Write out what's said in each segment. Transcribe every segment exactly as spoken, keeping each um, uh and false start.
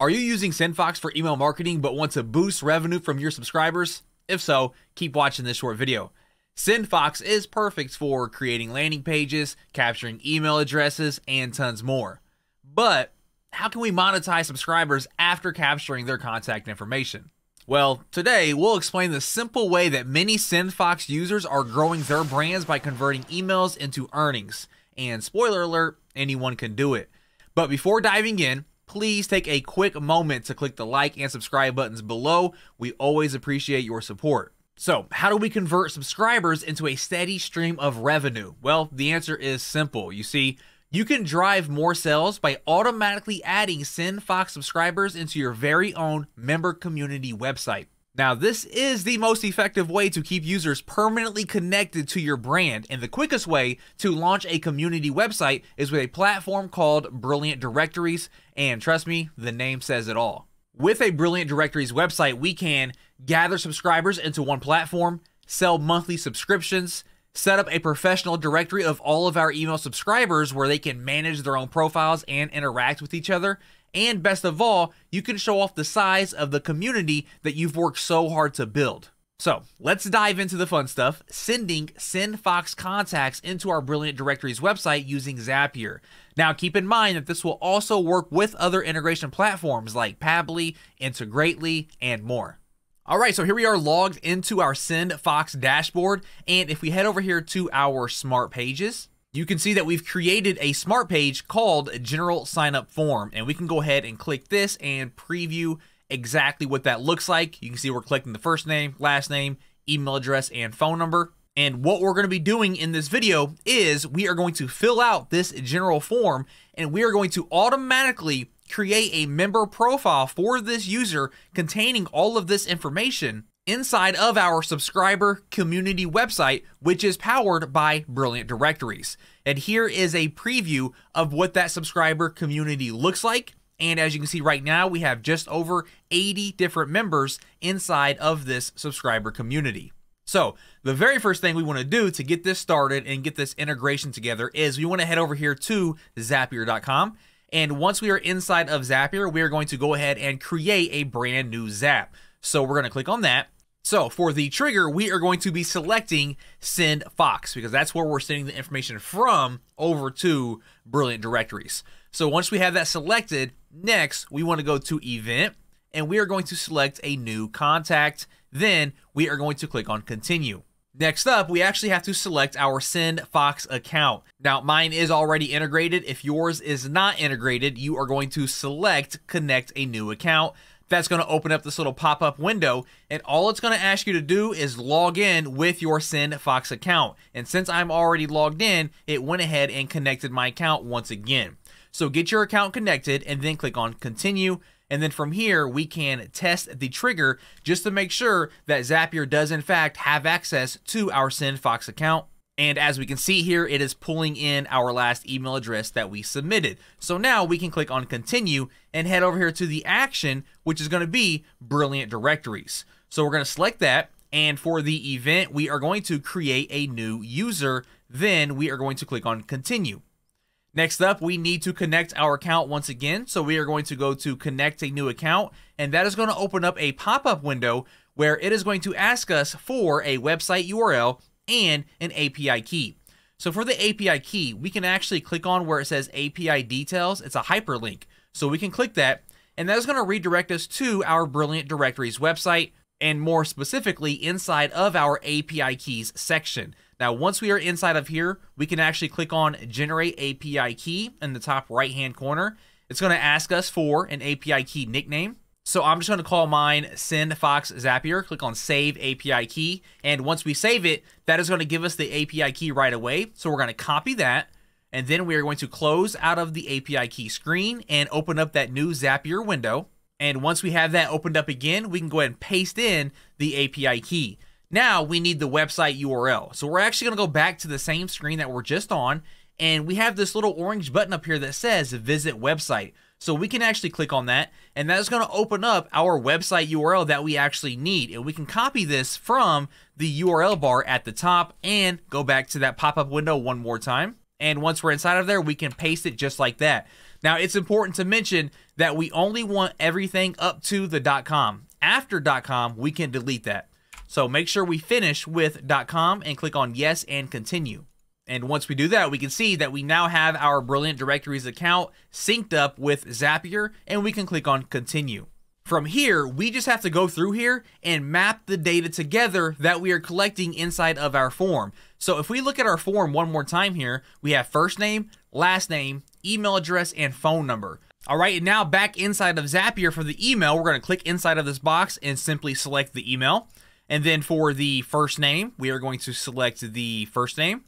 Are you using SendFox for email marketing but want to boost revenue from your subscribers? If so, keep watching this short video. SendFox is perfect for creating landing pages, capturing email addresses, and tons more. But how can we monetize subscribers after capturing their contact information? Well, today we'll explain the simple way that many SendFox users are growing their brands by converting emails into earnings. And spoiler alert, anyone can do it. But before diving in, please take a quick moment to click the like and subscribe buttons below. We always appreciate your support. So how do we convert subscribers into a steady stream of revenue? Well, the answer is simple. You see, you can drive more sales by automatically adding SendFox subscribers into your very own member community website. Now, this is the most effective way to keep users permanently connected to your brand, and the quickest way to launch a community website is with a platform called Brilliant Directories, and trust me, the name says it all. With a Brilliant Directories website, we can gather subscribers into one platform, sell monthly subscriptions, set up a professional directory of all of our email subscribers where they can manage their own profiles and interact with each other, and best of all, you can show off the size of the community that you've worked so hard to build. So let's dive into the fun stuff, sending SendFox contacts into our Brilliant Directories website using Zapier. Now keep in mind that this will also work with other integration platforms like Pabbly, Integrately, and more. All right, so here we are logged into our SendFox dashboard. And if we head over here to our smart pages, you can see that we've created a smart page called General Sign Up Form, and we can go ahead and click this and preview exactly what that looks like. You can see we're collecting the first name, last name, email address, and phone number. And what we're going to be doing in this video is we are going to fill out this general form, and we are going to automatically create a member profile for this user containing all of this information inside of our subscriber community website, which is powered by Brilliant Directories. And here is a preview of what that subscriber community looks like. And as you can see right now, we have just over eighty different members inside of this subscriber community. So the very first thing we want to do to get this started and get this integration together is we want to head over here to Zapier dot com. And once we are inside of Zapier, we are going to go ahead and create a brand new Zap. So we're going to click on that. So for the trigger, we are going to be selecting SendFox because that's where we're sending the information from over to Brilliant Directories. So once we have that selected, next we want to go to event, and we are going to select a new contact. Then we are going to click on continue. Next up, we actually have to select our SendFox account. Now mine is already integrated. If yours is not integrated, you are going to select connect a new account. That's going to open up this little pop-up window, and all it's going to ask you to do is log in with your SendFox account. And since I'm already logged in, it went ahead and connected my account once again. So get your account connected and then click on continue. And then from here, we can test the trigger just to make sure that Zapier does in fact have access to our SendFox account. And as we can see here, it is pulling in our last email address that we submitted. So now we can click on continue and head over here to the action, which is going to be Brilliant Directories. So we're going to select that. And for the event, we are going to create a new user. Then we are going to click on continue. Next up, we need to connect our account once again. So we are going to go to connect a new account, and that is going to open up a pop-up window where it is going to ask us for a website U R L and an A P I key. So for the A P I key, we can actually click on where it says A P I details. It's a hyperlink. So we can click that, and that is going to redirect us to our Brilliant Directories website, and more specifically inside of our A P I keys section. Now, once we are inside of here, we can actually click on generate A P I key in the top right hand corner. It's going to ask us for an A P I key nickname. So I'm just going to call mine SendFox Zapier, click on save A P I key. And once we save it, that is going to give us the A P I key right away. So we're going to copy that. And then we are going to close out of the A P I key screen and open up that new Zapier window. And once we have that opened up again, we can go ahead and paste in the A P I key. Now we need the website U R L. So we're actually going to go back to the same screen that we're just on. And we have this little orange button up here that says visit website. So we can actually click on that, and that is going to open up our website U R L that we actually need. And we can copy this from the U R L bar at the top and go back to that pop-up window one more time. And once we're inside of there, we can paste it just like that. Now, it's important to mention that we only want everything up to the .com. After .com, we can delete that. So make sure we finish with .com and click on yes and continue. And once we do that, we can see that we now have our Brilliant Directories account synced up with Zapier, and we can click on continue. From here, we just have to go through here and map the data together that we are collecting inside of our form. So if we look at our form one more time here, we have first name, last name, email address, and phone number. All right, and now back inside of Zapier for the email, we're gonna click inside of this box and simply select the email. And then for the first name, we are going to select the first name.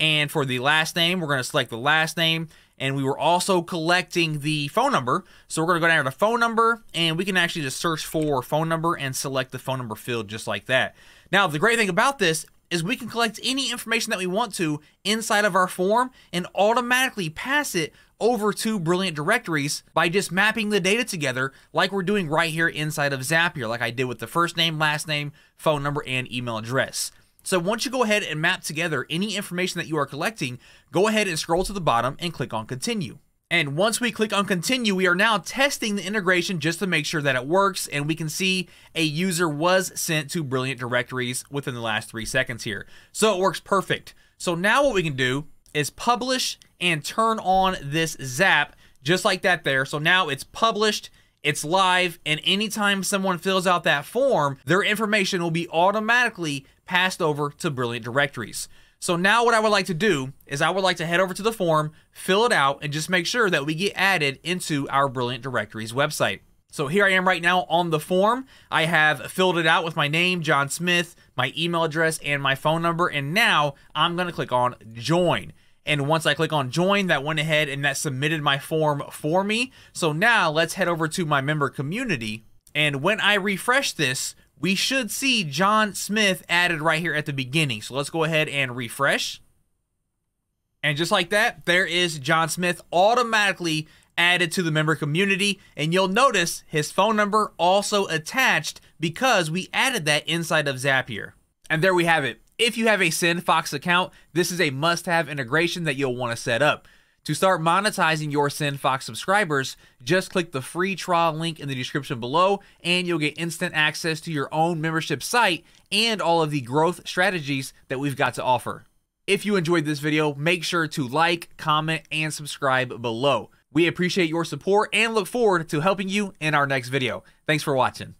And for the last name, we're gonna select the last name. And we were also collecting the phone number. So we're gonna go down to phone number, and we can actually just search for phone number and select the phone number field just like that. Now, the great thing about this is we can collect any information that we want to inside of our form and automatically pass it over to Brilliant Directories by just mapping the data together like we're doing right here inside of Zapier, like I did with the first name, last name, phone number, and email address. So once you go ahead and map together any information that you are collecting, go ahead and scroll to the bottom and click on continue. And once we click on continue, we are now testing the integration just to make sure that it works, and we can see a user was sent to Brilliant Directories within the last three seconds here. So it works perfect. So now what we can do is publish and turn on this zap just like that there. So now it's published, it's live, and anytime someone fills out that form, their information will be automatically passed over to Brilliant Directories. So now what I would like to do is I would like to head over to the form, fill it out, and just make sure that we get added into our Brilliant Directories website. So here I am right now on the form. I have filled it out with my name, John Smith, my email address, and my phone number, and now I'm gonna click on join. And once I click on join, that went ahead and that submitted my form for me. So now let's head over to my member community. And when I refresh this, we should see John Smith added right here at the beginning. So let's go ahead and refresh. And just like that, there is John Smith automatically added to the member community. And you'll notice his phone number also attached because we added that inside of Zapier. And there we have it. If you have a SendFox account, this is a must-have integration that you'll want to set up. To start monetizing your SendFox subscribers, just click the free trial link in the description below, and you'll get instant access to your own membership site and all of the growth strategies that we've got to offer. If you enjoyed this video, make sure to like, comment, and subscribe below. We appreciate your support and look forward to helping you in our next video. Thanks for watching.